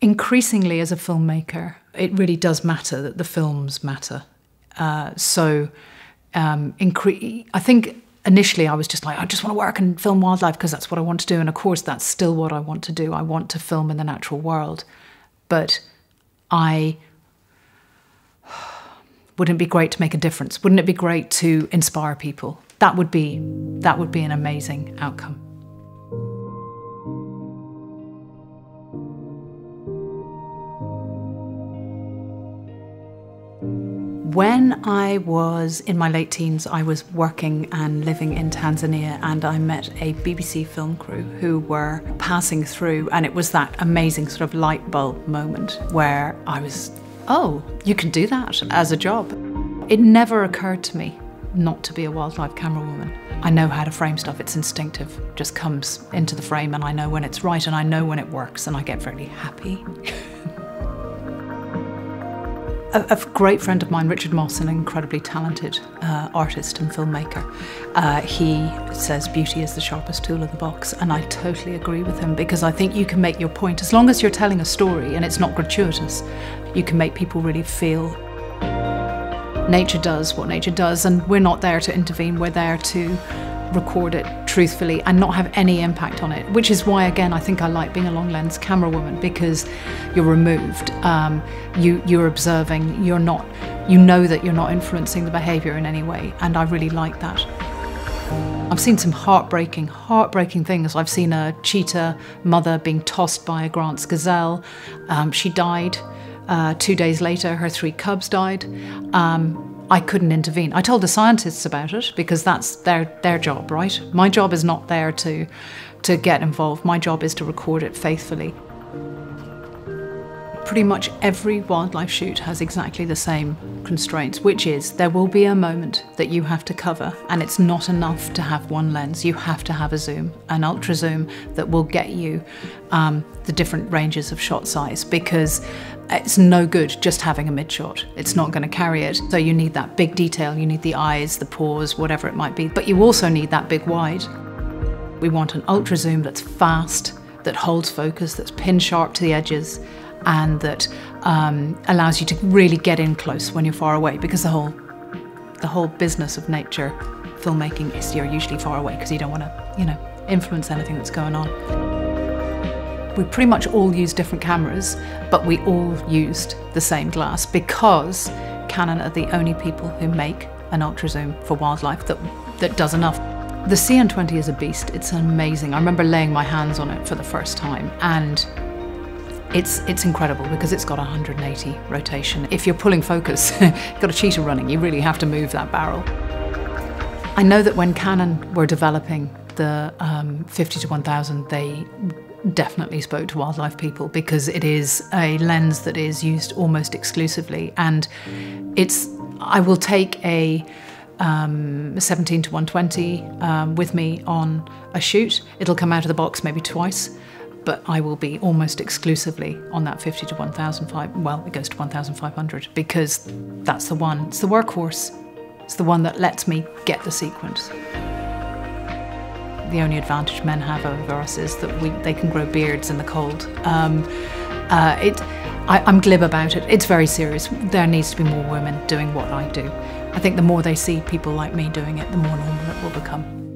Increasingly, as a filmmaker, it really does matter that the films matter. I think initially I was just like, I just want to work and film wildlife because that's what I want to do. And of course, that's still what I want to do. I want to film in the natural world. But wouldn't it be great to make a difference? Wouldn't it be great to inspire people? That would be an amazing outcome. When I was in my late teens, I was working and living in Tanzania, and I met a BBC film crew who were passing through, and it was that amazing sort of light bulb moment where I was, oh, you can do that as a job. It never occurred to me not to be a wildlife camerawoman. I know how to frame stuff, it's instinctive. It just comes into the frame, and I know when it's right, and I know when it works, and I get very happy. A great friend of mine, Richard Moss, an incredibly talented artist and filmmaker, he says beauty is the sharpest tool in the box, and I totally agree with him, because I think you can make your point, as long as you're telling a story and it's not gratuitous, you can make people really feel. Nature does what nature does, and we're not there to intervene, we're there to record it truthfully and not have any impact on it, which is why, again, I think I like being a long lens camera woman, because you're removed, you're observing, you're not, you know that you're not influencing the behaviour in any way, and I really like that. I've seen some heartbreaking things. I've seen a cheetah mother being tossed by a Grant's gazelle. She died. 2 days later, her 3 cubs died. I couldn't intervene. I told the scientists about it because that's their job, right? My job is not there to get involved. My job is to record it faithfully. Pretty much every wildlife shoot has exactly the same constraints, which is there will be a moment that you have to cover, and it's not enough to have one lens. You have to have a zoom, an ultra zoom that will get you the different ranges of shot size, because it's no good just having a mid shot. It's not going to carry it. So you need that big detail. You need the eyes, the paws, whatever it might be. But you also need that big wide. We want an ultra zoom that's fast, that holds focus, that's pin sharp to the edges, and that allows you to really get in close when you're far away, because the whole business of nature filmmaking is you're usually far away because you don't want to, influence anything that's going on. We pretty much all use different cameras, but we all used the same glass, because Canon are the only people who make an ultra zoom for wildlife that does enough. The CN20 is a beast. It's amazing. I remember laying my hands on it for the first time, and it's incredible because it's got 180 rotation. If you're pulling focus, you've got a cheetah running, you really have to move that barrel. I know that when Canon were developing the 50 to 1000, they definitely spoke to wildlife people, because it is a lens that is used almost exclusively. And I will take a 17 to 120 with me on a shoot. It'll come out of the box maybe twice, but I will be almost exclusively on that 50 to 1,500, well, it goes to 1,500, because that's the one, it's the workhorse. It's the one that lets me get the sequence. The only advantage men have over us is that they can grow beards in the cold. I'm glib about it. It's very serious. There needs to be more women doing what I do. I think the more they see people like me doing it, the more normal it will become.